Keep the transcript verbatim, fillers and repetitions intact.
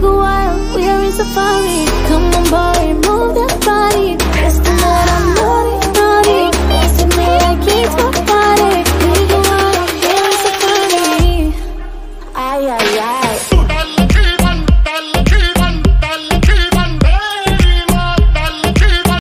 took a while, we're in safari. Come on boy, move that body. That's the night I'm naughty, naughty. I said me, I can't talk about it. Took a while, we're in safari. Ay, ay, ay.